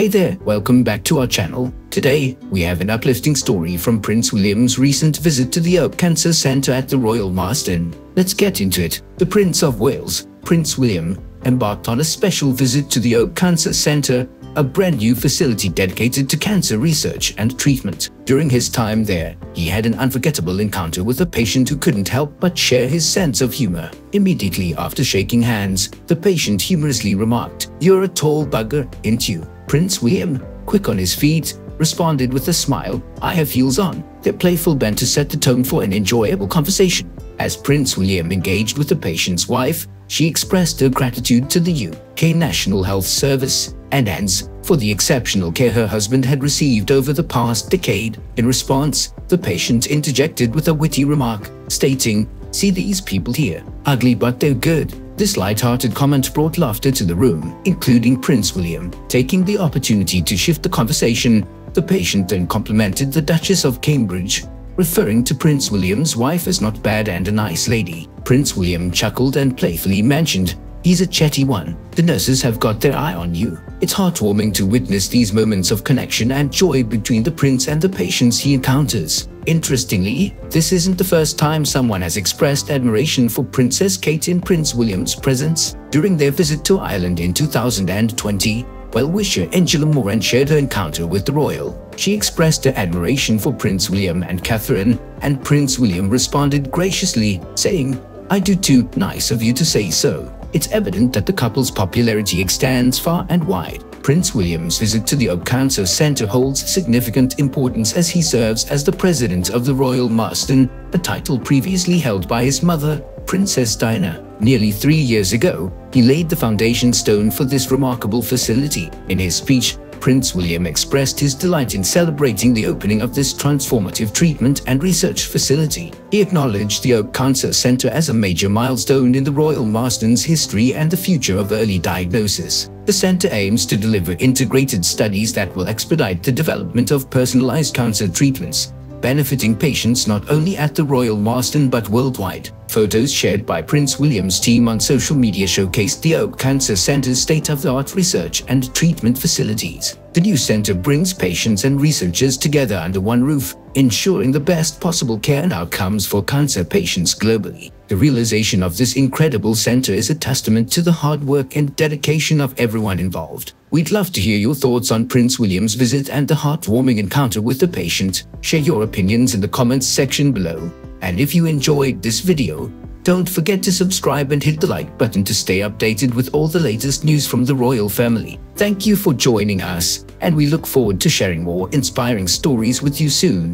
Hey there, welcome back to our channel. Today, we have an uplifting story from Prince William's recent visit to the Oak Cancer Center at the Royal Marsden. Let's get into it. The Prince of Wales, Prince William, embarked on a special visit to the Oak Cancer Center, a brand new facility dedicated to cancer research and treatment. During his time there, he had an unforgettable encounter with a patient who couldn't help but share his sense of humor. Immediately after shaking hands, the patient humorously remarked, "You're a tall bugger, ain't you?" Prince William, quick on his feet, responded with a smile, "I have heels on," their playful banter set the tone for an enjoyable conversation. As Prince William engaged with the patient's wife, she expressed her gratitude to the UK National Health Service and ANS for the exceptional care her husband had received over the past decade. In response, the patient interjected with a witty remark, stating, "See these people here, ugly but they're good." This light-hearted comment brought laughter to the room, including Prince William. Taking the opportunity to shift the conversation, the patient then complimented the Duchess of Cambridge, referring to Prince William's wife as not bad and a nice lady. Prince William chuckled and playfully mentioned, "He's a chatty one. The nurses have got their eye on you." It's heartwarming to witness these moments of connection and joy between the prince and the patients he encounters. Interestingly, this isn't the first time someone has expressed admiration for Princess Kate in Prince William's presence. During their visit to Ireland in 2020, well-wisher Angela Moran shared her encounter with the royal. She expressed her admiration for Prince William and Catherine, and Prince William responded graciously, saying, "I do too, nice of you to say so." It's evident that the couple's popularity extends far and wide. Prince William's visit to the Oak Cancer Center holds significant importance as he serves as the president of the Royal Marsden, a title previously held by his mother, Princess Diana. Nearly 3 years ago, he laid the foundation stone for this remarkable facility. In his speech, Prince William expressed his delight in celebrating the opening of this transformative treatment and research facility. He acknowledged the Oak Cancer Center as a major milestone in the Royal Marsden's history and the future of early diagnosis. The center aims to deliver integrated studies that will expedite the development of personalized cancer treatments, benefiting patients not only at the Royal Marsden but worldwide. Photos shared by Prince William's team on social media showcased the Oak Cancer Center's state-of-the-art research and treatment facilities. The new center brings patients and researchers together under one roof, ensuring the best possible care and outcomes for cancer patients globally. The realization of this incredible center is a testament to the hard work and dedication of everyone involved. We'd love to hear your thoughts on Prince William's visit and the heartwarming encounter with the patient. Share your opinions in the comments section below. And if you enjoyed this video, don't forget to subscribe and hit the like button to stay updated with all the latest news from the royal family. Thank you for joining us, and we look forward to sharing more inspiring stories with you soon.